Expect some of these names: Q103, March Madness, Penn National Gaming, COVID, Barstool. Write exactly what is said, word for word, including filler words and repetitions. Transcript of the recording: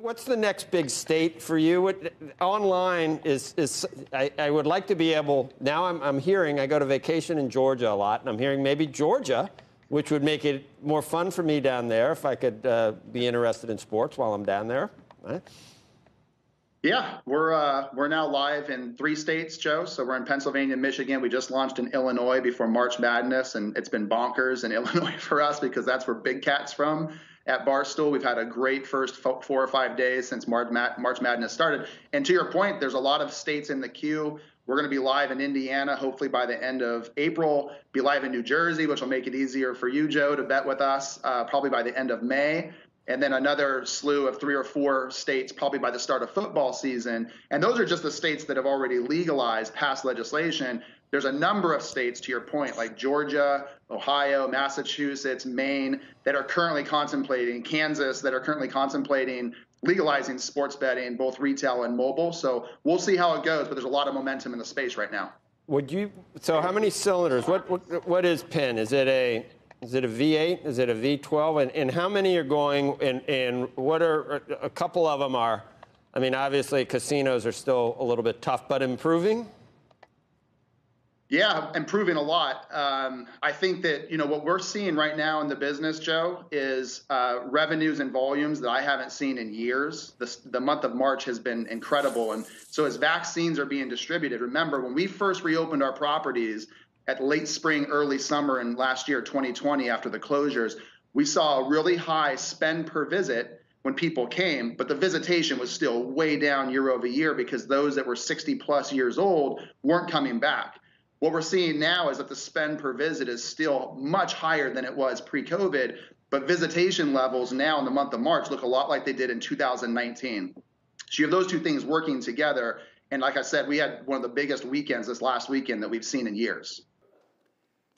What's the next big state for you? What, online is, is I, I would like to be able, now I'm, I'm hearing, I go to vacation in Georgia a lot, and I'm hearing maybe Georgia, which would make it more fun for me down there if I could uh, be interested in sports while I'm down there. Right? Yeah, we're, uh, we're now live in three states, Joe. So we're in Pennsylvania and Michigan. We just launched in Illinois before March Madness, and it's been bonkers in Illinois for us because that's where Big Cat's from. At Barstool, we've had a great first four or five days since March Madness started. And to your point, there's a lot of states in the queue. We're going to be live in Indiana, hopefully by the end of April. Be live in New Jersey, which will make it easier for you, Joe, to bet with us, uh, probably by the end of May. And then another slew of three or four states, probably by the start of football season. And those are just the states that have already legalized past legislation. There's a number of states, to your point, like Georgia, Ohio, Massachusetts, Maine, that are currently contemplating, Kansas, that are currently contemplating legalizing sports betting, both retail and mobile. So we'll see how it goes, but there's a lot of momentum in the space right now. Would you, so how many cylinders, what, what, what is Penn? Is it a, is it a V eight? Is it a V twelve? And, and how many are going, and, and what are, a couple of them are, I mean, obviously casinos are still a little bit tough, but improving? Yeah, improving a lot. Um, I think that, you know, what we're seeing right now in the business, Joe, is uh, revenues and volumes that I haven't seen in years. The, the month of March has been incredible. And so as vaccines are being distributed, remember, when we first reopened our properties at late spring, early summer, and last year, twenty twenty, after the closures, we saw a really high spend per visit when people came, but the visitation was still way down year over year because those that were sixty plus years old weren't coming back. What we're seeing now is that the spend per visit is still much higher than it was pre-COVID, but visitation levels now in the month of March look a lot like they did in two thousand nineteen. So you have those two things working together. And like I said, we had one of the biggest weekends this last weekend that we've seen in years.